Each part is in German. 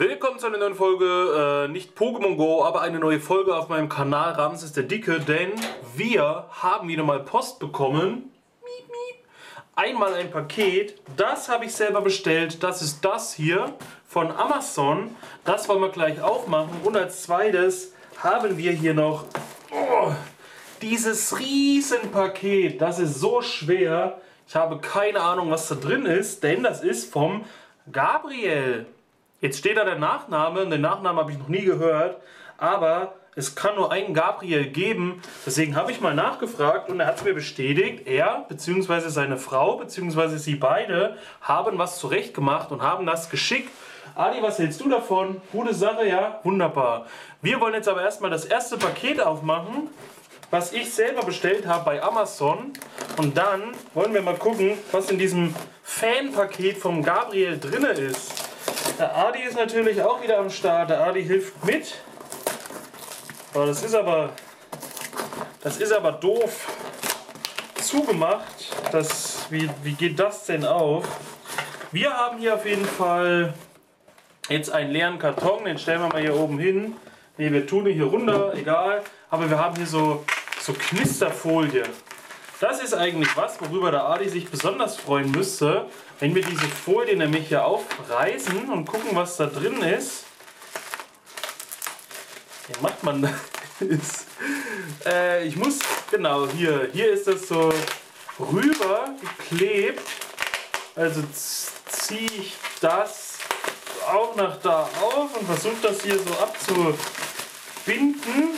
Willkommen zu einer neuen Folge, nicht Pokémon Go, aber eine neue Folge auf meinem Kanal Ramses der Dicke, denn wir haben wieder mal Post bekommen. Miep, miep. Einmal ein Paket, das habe ich selber bestellt, das ist das hier von Amazon, das wollen wir gleich aufmachen. Und als zweites haben wir hier noch dieses Riesenpaket, das ist so schwer, ich habe keine Ahnung, was da drin ist, denn das ist vom Gabriel. Jetzt steht da der Nachname, und den Nachnamen habe ich noch nie gehört, aber es kann nur einen Gabriel geben, deswegen habe ich mal nachgefragt und er hat es mir bestätigt, er bzw. seine Frau bzw. sie beide haben was zurecht gemacht und haben das geschickt. Adi, was hältst du davon? Gute Sache, ja? Wunderbar. Wir wollen jetzt aber erstmal das erste Paket aufmachen, was ich selber bestellt habe bei Amazon, und dann wollen wir mal gucken, was in diesem Fanpaket vom Gabriel drin ist. Der Adi ist natürlich auch wieder am Start. Der Adi hilft mit. Oh, das ist aber doof zugemacht. Wie geht das denn auf? Wir haben hier auf jeden Fall jetzt einen leeren Karton. Den stellen wir mal hier oben hin. Ne, wir tun ihn hier runter, egal. Aber wir haben hier so Knisterfolie. Das ist eigentlich was, worüber der Adi sich besonders freuen müsste, wenn wir diese Folie nämlich hier aufreißen und gucken, was da drin ist. Wie macht man das? Hier ist das so rüber geklebt. Also ziehe ich das auch nach da auf und versuche das hier so abzubinden,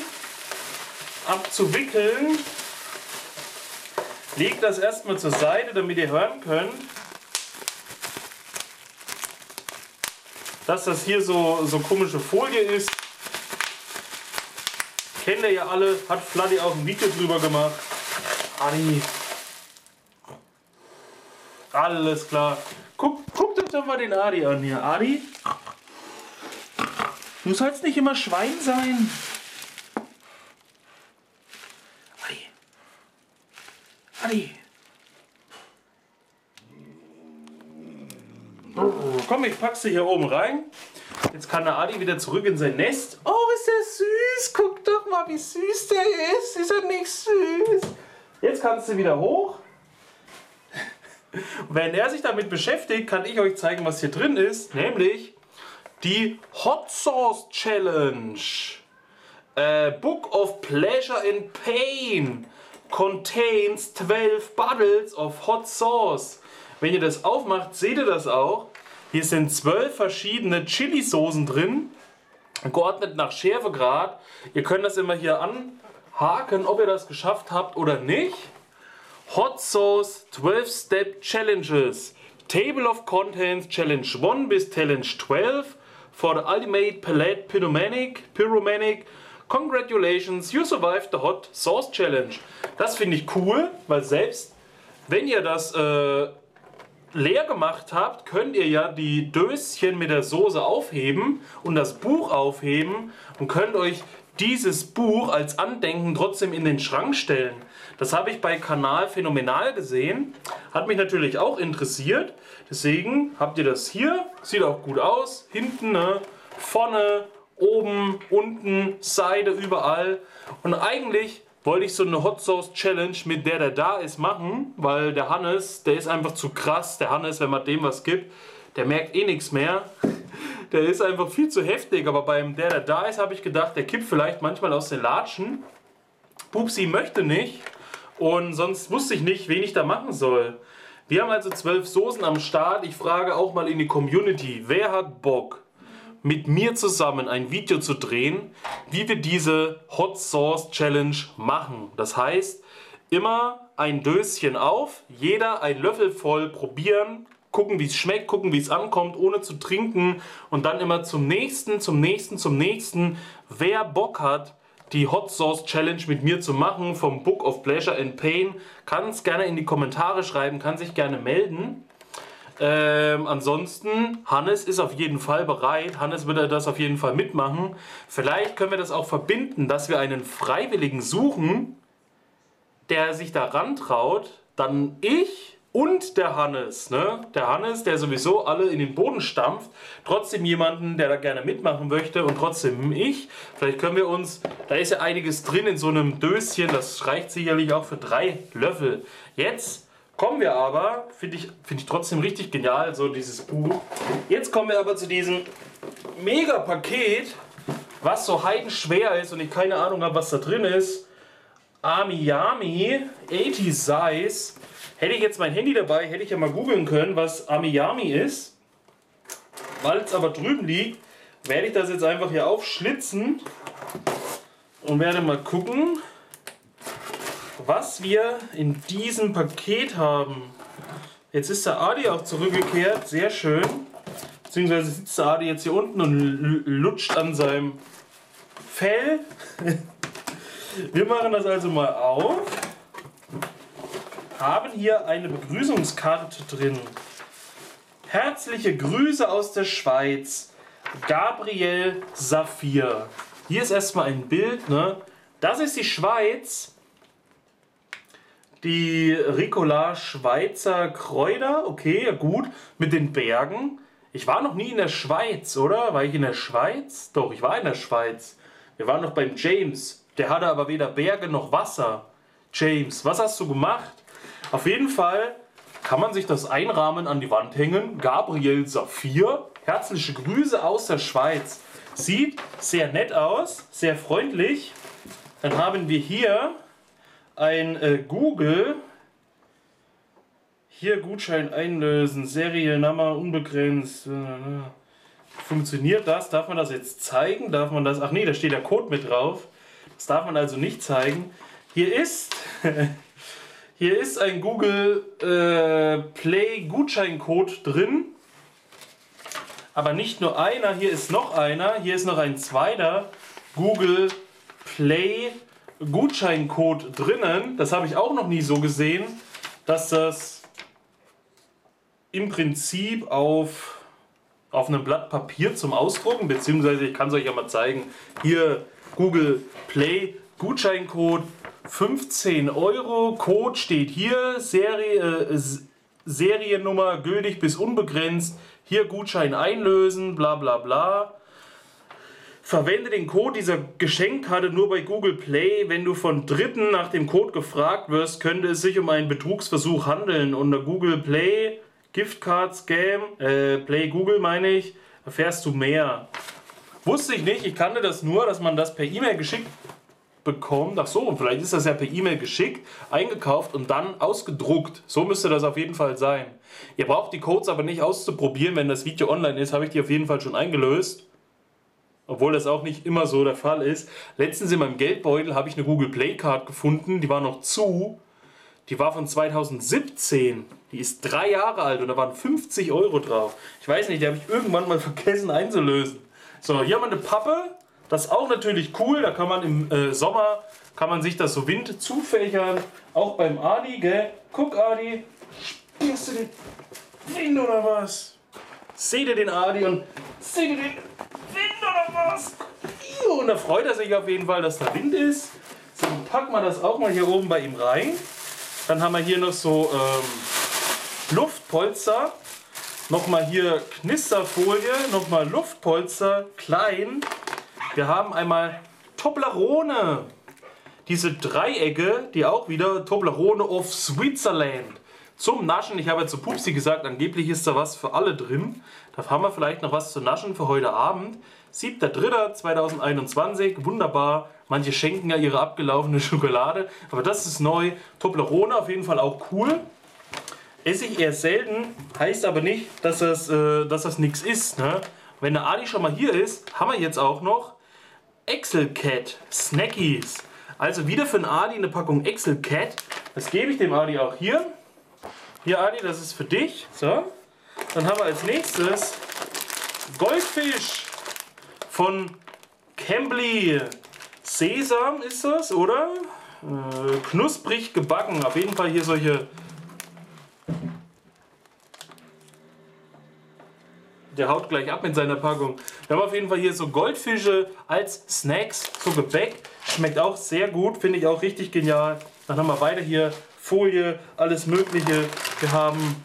abzuwickeln. Legt das erstmal zur Seite, damit ihr hören könnt, dass das hier so komische Folie ist. Kennt ihr ja alle, hat Fladdy auch ein Video drüber gemacht. Adi. Alles klar. Guckt euch doch mal den Adi an hier. Adi, du sollst nicht immer Schwein sein. Komm, ich pack sie hier oben rein. Jetzt kann der Adi wieder zurück in sein Nest. Oh, ist der süß. Guck doch mal, wie süß der ist. Ist er nicht süß? Jetzt kannst du wieder hoch. Und während er sich damit beschäftigt, kann ich euch zeigen, was hier drin ist. Nämlich die Hot Sauce Challenge. Book of Pleasure and Pain. Contains 12 Bottles of Hot Sauce. Wenn ihr das aufmacht, seht ihr das auch. Hier sind 12 verschiedene Chili-Soßen drin, geordnet nach Schärfegrad. Ihr könnt das immer hier anhaken, ob ihr das geschafft habt oder nicht. Hot Sauce 12-Step Challenges. Table of Contents Challenge 1 bis Challenge 12 for the ultimate palate pyromanic. Congratulations, you survived the Hot Sauce Challenge. Das finde ich cool, weil selbst wenn ihr das leer gemacht habt, könnt ihr ja die Döschen mit der Soße aufheben und das Buch aufheben und könnt euch dieses Buch als Andenken trotzdem in den Schrank stellen. Das habe ich bei Kanal Phänomenal gesehen, hat mich natürlich auch interessiert, deswegen habt ihr das hier, sieht auch gut aus, hinten, ne? Vorne, oben, unten, Seite, überall. Und eigentlich wollte ich so eine Hot Sauce Challenge, mit der da ist, machen, weil der Hannes, der ist einfach zu krass. Der Hannes, wenn man dem was gibt, der merkt eh nichts mehr. Der ist einfach viel zu heftig. Aber beim der da ist, habe ich gedacht, der kippt vielleicht manchmal aus den Latschen. Pupsi möchte nicht. Und sonst wusste ich nicht, wen ich da machen soll. Wir haben also 12 Soßen am Start. Ich frage auch mal in die Community, wer hat Bock, mit mir zusammen ein Video zu drehen, wie wir diese Hot Sauce Challenge machen. Das heißt, immer ein Döschen auf, jeder ein Löffel voll probieren, gucken wie es schmeckt, gucken wie es ankommt, ohne zu trinken und dann immer zum nächsten. Wer Bock hat, die Hot Sauce Challenge mit mir zu machen, vom Book of Pleasure and Pain, kann es gerne in die Kommentare schreiben, kann sich gerne melden. Ansonsten, Hannes ist auf jeden Fall bereit. Hannes wird das auf jeden Fall mitmachen. Vielleicht können wir das auch verbinden, dass wir einen Freiwilligen suchen, der sich da rantraut. Dann ich, und der Hannes, ne? Der Hannes, der sowieso alle in den Boden stampft, trotzdem jemanden, der da gerne mitmachen möchte und trotzdem ich. Vielleicht können wir uns, da ist ja einiges drin in so einem Döschen, das reicht sicherlich auch für 3 Löffel. Jetzt kommen wir aber, finde ich trotzdem richtig genial, so dieses Buch. Jetzt kommen wir aber zu diesem Mega-Paket, was so heidenschwer ist und ich keine Ahnung habe, was da drin ist. Amiyami, 80 Size. Hätte ich jetzt mein Handy dabei, hätte ich ja mal googeln können, was Amiyami ist. Weil es aber drüben liegt, werde ich das jetzt einfach hier aufschlitzen und werde mal gucken, was wir in diesem Paket haben. Jetzt ist der Adi auch zurückgekehrt, sehr schön. Beziehungsweise sitzt der Adi jetzt hier unten und lutscht an seinem Fell. Wir machen das also mal auf. Haben hier eine Begrüßungskarte drin. Herzliche Grüße aus der Schweiz, Gabriel Safir. Hier ist erstmal ein Bild, ne? Das ist die Schweiz, die Ricola Schweizer Kräuter, okay, ja gut, mit den Bergen. Ich war noch nie in der Schweiz, oder? War ich in der Schweiz? Doch, ich war in der Schweiz. Wir waren noch beim James, der hatte aber weder Berge noch Wasser. James, was hast du gemacht? Auf jeden Fall kann man sich das einrahmen, an die Wand hängen. Gabriel Safir, herzliche Grüße aus der Schweiz. Sieht sehr nett aus, sehr freundlich. Dann haben wir hier ein Google. Hier Gutschein einlösen, Seriennummer unbegrenzt. Funktioniert das? Darf man das jetzt zeigen? Darf man das? Ach nee, da steht der Code mit drauf. Das darf man also nicht zeigen. Hier ist... Hier ist ein Google Play Gutscheincode drin, aber nicht nur einer, hier ist noch einer, hier ist noch ein zweiter Google Play Gutscheincode drinnen. Das habe ich auch noch nie so gesehen, dass das im Prinzip auf einem Blatt Papier zum Ausdrucken, beziehungsweise ich kann es euch ja mal zeigen, hier Google Play Gutscheincode 15 €, Code steht hier, Seriennummer gültig bis unbegrenzt, hier Gutschein einlösen, bla bla bla. Verwende den Code dieser Geschenkkarte nur bei Google Play. Wenn du von Dritten nach dem Code gefragt wirst, könnte es sich um einen Betrugsversuch handeln. Unter Google Play, Giftcard Scam, Play Google meine ich, erfährst du mehr. Wusste ich nicht, ich kannte das nur, dass man das per E-Mail geschickt bekommt. Ach so, vielleicht ist das ja per E-Mail geschickt, eingekauft und dann ausgedruckt. So müsste das auf jeden Fall sein. Ihr braucht die Codes aber nicht auszuprobieren, wenn das Video online ist, habe ich die auf jeden Fall schon eingelöst. Obwohl das auch nicht immer so der Fall ist. Letztens in meinem Geldbeutel habe ich eine Google Play Card gefunden, die war noch zu. Die war von 2017. Die ist 3 Jahre alt und da waren 50 € drauf. Ich weiß nicht, die habe ich irgendwann mal vergessen einzulösen. So, hier haben wir eine Pappe. Das ist auch natürlich cool, da kann man im Sommer, kann man sich das so wind zufächern, auch beim Adi, gell? Guck Adi, spürst du den Wind oder was? Seht ihr den Adi und seht ihr den Wind oder was? Und da freut er sich auf jeden Fall, dass da Wind ist. So, packen wir das auch mal hier oben bei ihm rein. Dann haben wir hier noch so Luftpolster, nochmal hier Knisterfolie, nochmal Luftpolster, klein. Wir haben einmal Toblerone, diese Dreiecke, die auch wieder Toblerone of Switzerland zum Naschen. Ich habe ja zu Pupsi gesagt, angeblich ist da was für alle drin. Da haben wir vielleicht noch was zu naschen für heute Abend. 7.3.2021, wunderbar. Manche schenken ja ihre abgelaufene Schokolade, aber das ist neu. Toblerone auf jeden Fall auch cool. Esse ich eher selten, heißt aber nicht, dass das nichts ist, ne? Wenn der Adi schon mal hier ist, haben wir jetzt auch noch Excel Cat Snackies. Also wieder für den Adi eine Packung Excel Cat. Das gebe ich dem Adi auch hier. Hier Adi, das ist für dich. So. Dann haben wir als nächstes Goldfisch von Cambly. Sesam ist das, oder? Knusprig gebacken. Auf jeden Fall hier solche... Der haut gleich ab mit seiner Packung. Wir haben auf jeden Fall hier so Goldfische als Snacks, so Gebäck. Schmeckt auch sehr gut, finde ich auch richtig genial. Dann haben wir weiter hier Folie, alles Mögliche. Wir haben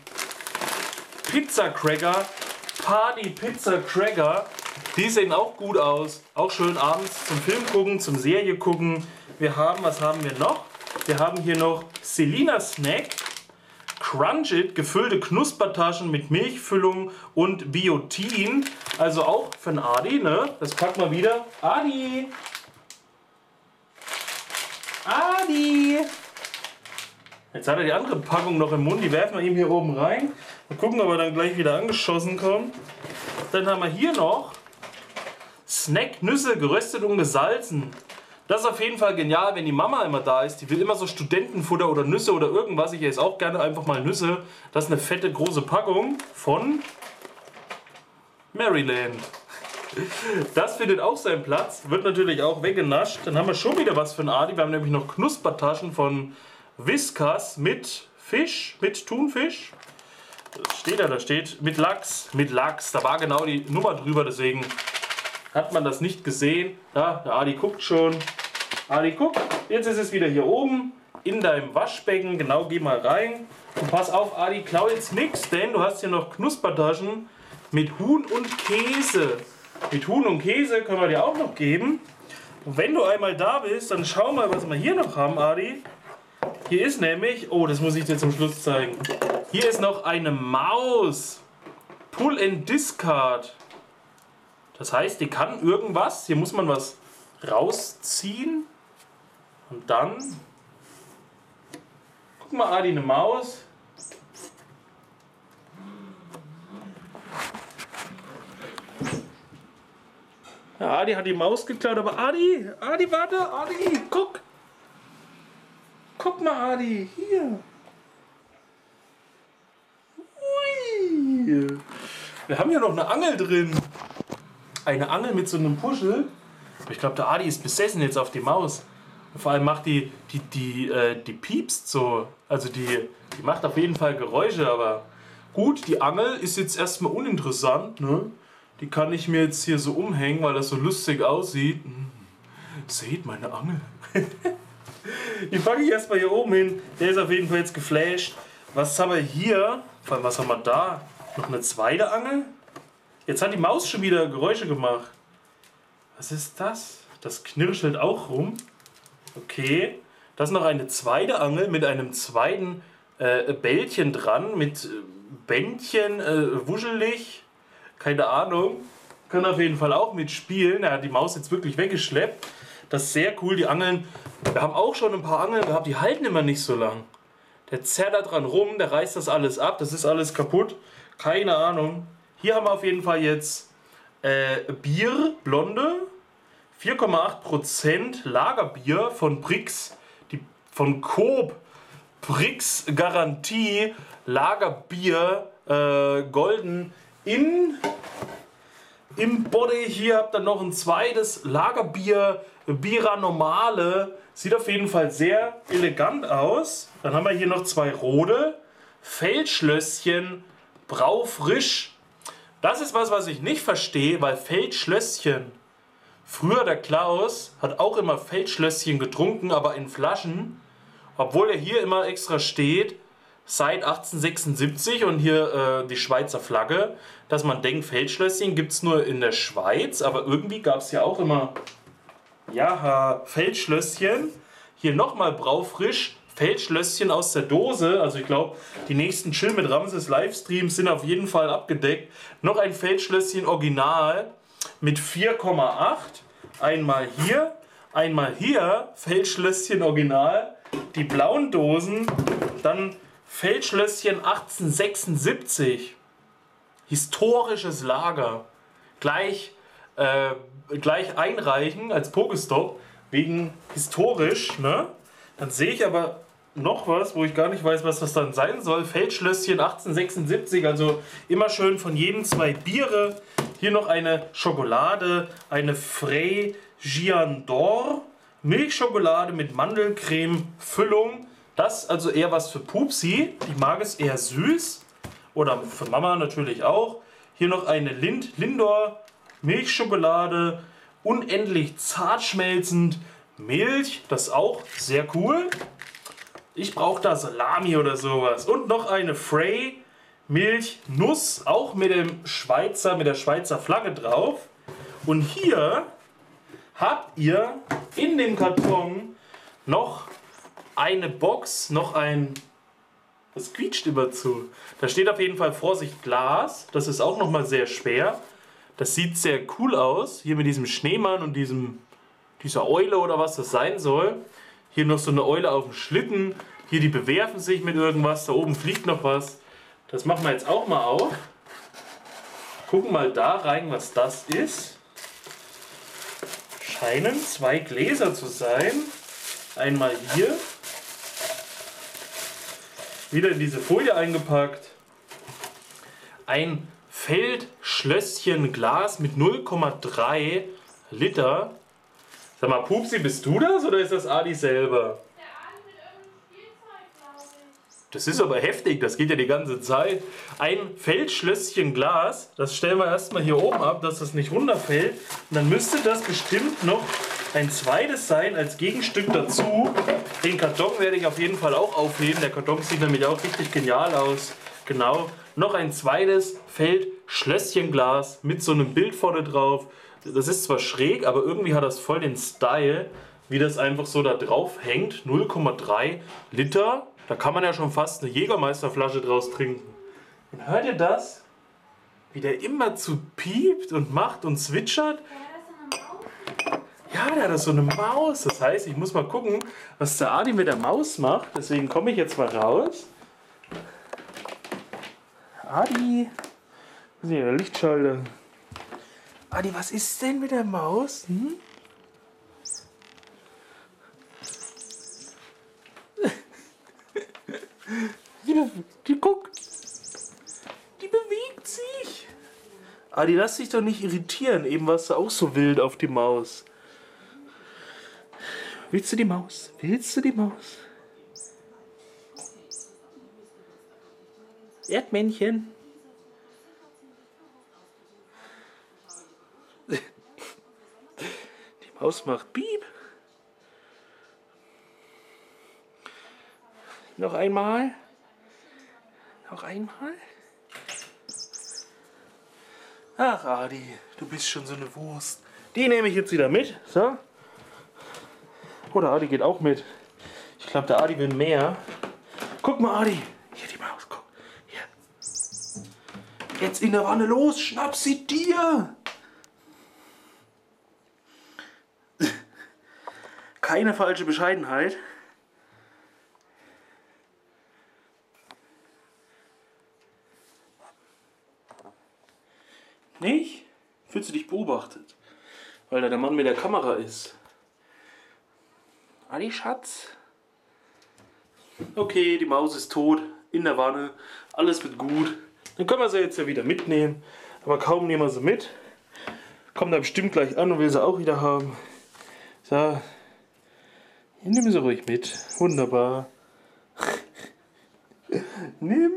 Pizza Cracker, Party Pizza Cracker. Die sehen auch gut aus. Auch schön abends zum Film gucken, zum Serie gucken. Wir haben, was haben wir noch? Wir haben hier noch Selina Snack, Crunch It, gefüllte Knuspertaschen mit Milchfüllung und Biotin. Also auch für den Adi, ne? Das packt mal wieder. Adi! Adi! Jetzt hat er die andere Packung noch im Mund, die werfen wir ihm hier oben rein. Mal gucken, ob er dann gleich wieder angeschossen kommt. Dann haben wir hier noch Snacknüsse, geröstet und gesalzen. Das ist auf jeden Fall genial, wenn die Mama immer da ist. Die will immer so Studentenfutter oder Nüsse oder irgendwas. Ich esse auch gerne einfach mal Nüsse. Das ist eine fette, große Packung von Maryland. Das findet auch seinen Platz. Wird natürlich auch weggenascht. Dann haben wir schon wieder was für ein Adi. Wir haben nämlich noch Knuspertaschen von Whiskas mit Fisch, mit Thunfisch. Das steht da, da steht mit Lachs. Mit Lachs. Da war genau die Nummer drüber, deswegen hat man das nicht gesehen. Da, der Adi guckt schon. Adi guckt. Jetzt ist es wieder hier oben in deinem Waschbecken. Genau, geh mal rein. Und pass auf, Adi, klau jetzt nichts, denn du hast hier noch Knuspertaschen mit Huhn und Käse. Mit Huhn und Käse können wir dir auch noch geben. Und wenn du einmal da bist, dann schau mal, was wir hier noch haben, Adi. Hier ist nämlich, oh, das muss ich dir zum Schluss zeigen. Hier ist noch eine Maus. Pull and Discard. Das heißt, die kann irgendwas, hier muss man was rausziehen und dann, guck mal, Adi, eine Maus. Ja, Adi hat die Maus geklaut, aber Adi, Adi, warte, Adi, guck. Guck mal, Adi, hier. Ui. Wir haben hier noch eine Angel drin. Eine Angel mit so einem Puschel. Ich glaube, der Adi ist besessen jetzt auf die Maus. Und vor allem macht die piepst so. Also die macht auf jeden Fall Geräusche, aber gut, die Angel ist jetzt erstmal uninteressant, ne? Die kann ich mir jetzt hier so umhängen, weil das so lustig aussieht. Seht meine Angel. Die packe ich erstmal hier oben hin. Der ist auf jeden Fall jetzt geflasht. Was haben wir hier? Vor allem, was haben wir da? Noch eine zweite Angel? Jetzt hat die Maus schon wieder Geräusche gemacht. Was ist das? Das knirschelt auch rum. Okay. Da ist noch eine zweite Angel mit einem zweiten Bällchen dran. Mit Bändchen, wuschelig. Keine Ahnung. Kann auf jeden Fall auch mitspielen. Er hat die Maus jetzt wirklich weggeschleppt. Das ist sehr cool. Die Angeln, wir haben auch schon ein paar Angeln gehabt. Die halten immer nicht so lang. Der zerrt da dran rum. Der reißt das alles ab. Das ist alles kaputt. Keine Ahnung. Hier haben wir auf jeden Fall jetzt Bier, Blonde, 4,8% Lagerbier von Bricks, von Coop, Bricks Garantie, Lagerbier, golden im Body. Hier habt ihr noch ein zweites Lagerbier, Bira Normale, sieht auf jeden Fall sehr elegant aus. Dann haben wir hier noch zwei rote, Feldschlösschen, Braufrisch. Das ist was ich nicht verstehe, weil Feldschlösschen, früher der Klaus hat auch immer Feldschlösschen getrunken, aber in Flaschen, obwohl er hier immer extra steht, seit 1876 und hier die Schweizer Flagge, dass man denkt, Feldschlösschen gibt es nur in der Schweiz, aber irgendwie gab es ja auch immer, ja, Feldschlösschen, hier nochmal braufrisch, Feldschlösschen aus der Dose. Also ich glaube, die nächsten Chill mit Ramses Livestreams sind auf jeden Fall abgedeckt. Noch ein Feldschlösschen Original mit 4,8. Einmal hier Feldschlösschen Original. Die blauen Dosen, dann Feldschlösschen 1876. Historisches Lager. Gleich einreichen als Pokestop wegen historisch, ne? Dann sehe ich aber noch was, wo ich gar nicht weiß, was das dann sein soll. Feldschlösschen 1876, also immer schön von jedem zwei Biere. Hier noch eine Schokolade, eine Frey Giandor. Milchschokolade mit Mandelcreme-Füllung. Das ist also eher was für Pupsi. Ich mag es eher süß. Oder für Mama natürlich auch. Hier noch eine Lindor Milchschokolade. Unendlich zartschmelzend. Milch, das ist auch sehr cool. Ich brauche da Salami oder sowas. Und noch eine Frey Milchnuss, auch mit der Schweizer Flagge drauf. Und hier habt ihr in dem Karton noch eine Box, noch ein... Das quietscht immer zu. Da steht auf jeden Fall Vorsicht Glas. Das ist auch nochmal sehr schwer. Das sieht sehr cool aus. Hier mit diesem Schneemann und dieser Eule oder was das sein soll. Hier noch so eine Eule auf dem Schlitten. Hier, die bewerfen sich mit irgendwas. Da oben fliegt noch was. Das machen wir jetzt auch mal auf. Gucken mal da rein, was das ist. Scheinen zwei Gläser zu sein. Einmal hier. Wieder in diese Folie eingepackt. Ein Feldschlösschen Glas mit 0,3 Liter. Sag mal, Pupsi, bist du das oder ist das Adi selber? Der Adi mit irgendeinem Spielzeug, glaube ich. Das ist aber heftig, das geht ja die ganze Zeit. Ein Feldschlösschen Glas, das stellen wir erstmal hier oben ab, dass das nicht runterfällt. Und dann müsste das bestimmt noch ein zweites sein als Gegenstück dazu. Den Karton werde ich auf jeden Fall auch aufheben. Der Karton sieht nämlich auch richtig genial aus. Genau, noch ein zweites Feldschlösschen Glas mit so einem Bild vorne drauf. Das ist zwar schräg, aber irgendwie hat das voll den Style, wie das einfach so da drauf hängt. 0,3 Liter. Da kann man ja schon fast eine Jägermeisterflasche draus trinken. Und hört ihr das? Wie der immer zu piept und macht und zwitschert? Ja, der hat so eine Maus. Das heißt, ich muss mal gucken, was der Adi mit der Maus macht. Deswegen komme ich jetzt mal raus. Adi. Was ist denn der Lichtschalter? Adi, was ist denn mit der Maus? Hm? Die guck. Die bewegt sich. Adi, lass dich doch nicht irritieren. Eben warst du auch so wild auf die Maus. Willst du die Maus? Willst du die Maus? Erdmännchen. Ausmacht. Piep. Noch einmal. Noch einmal. Ach, Adi, du bist schon so eine Wurst. Die nehme ich jetzt wieder mit. So. Oder Adi geht auch mit. Ich glaube, der Adi will mehr. Guck mal, Adi. Hier die Maus. Guck. Hier. Jetzt in der Wanne los. Schnapp sie dir. Keine falsche Bescheidenheit. Nicht? Fühlst du dich beobachtet? Weil da der Mann mit der Kamera ist. Adi, Schatz. Okay, die Maus ist tot. In der Wanne. Alles wird gut. Dann können wir sie jetzt ja wieder mitnehmen. Aber kaum nehmen wir sie mit. Kommt da bestimmt gleich an und will sie auch wieder haben. So. Nimm sie ruhig mit. Wunderbar. Nimm.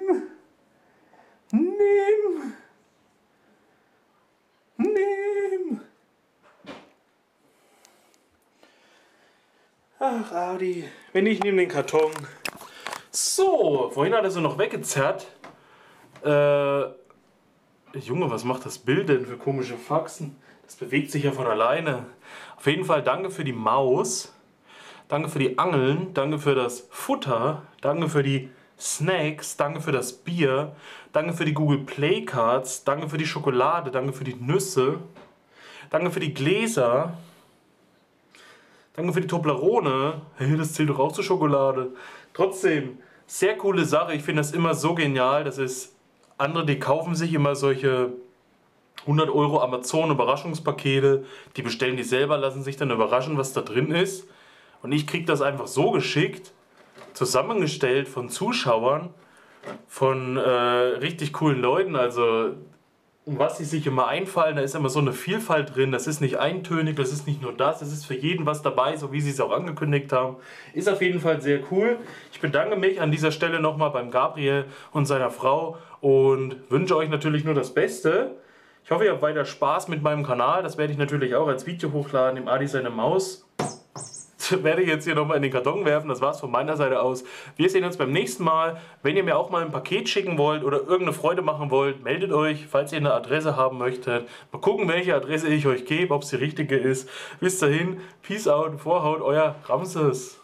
Nimm. Nimm. Ach, Adi. Wenn ich nehme den Karton. So, vorhin hat er so noch weggezerrt. Junge, was macht das Bild denn für komische Faxen? Das bewegt sich ja von alleine. Auf jeden Fall danke für die Maus. Danke für die Angeln, danke für das Futter, danke für die Snacks, danke für das Bier, danke für die Google Play Cards, danke für die Schokolade, danke für die Nüsse, danke für die Gläser, danke für die Toblerone. Hey, das zählt doch auch zur Schokolade. Trotzdem, sehr coole Sache, ich finde das immer so genial, das ist, andere, die kaufen sich immer solche 100 € Amazon Überraschungspakete, die bestellen die selber, lassen sich dann überraschen, was da drin ist. Und ich kriege das einfach so geschickt, zusammengestellt von Zuschauern, von richtig coolen Leuten. Also, um was sie sich immer einfallen, da ist immer so eine Vielfalt drin. Das ist nicht eintönig, das ist nicht nur das, es ist für jeden was dabei, so wie sie es auch angekündigt haben. Ist auf jeden Fall sehr cool. Ich bedanke mich an dieser Stelle nochmal beim Gabriel und seiner Frau und wünsche euch natürlich nur das Beste. Ich hoffe, ihr habt weiter Spaß mit meinem Kanal. Das werde ich natürlich auch als Video hochladen, dem Adi seine Maus. Das werde ich jetzt hier nochmal in den Karton werfen. Das war's von meiner Seite aus. Wir sehen uns beim nächsten Mal. Wenn ihr mir auch mal ein Paket schicken wollt oder irgendeine Freude machen wollt, meldet euch, falls ihr eine Adresse haben möchtet. Mal gucken, welche Adresse ich euch gebe, ob es die richtige ist. Bis dahin, Peace out, Vorhaut, euer Ramses.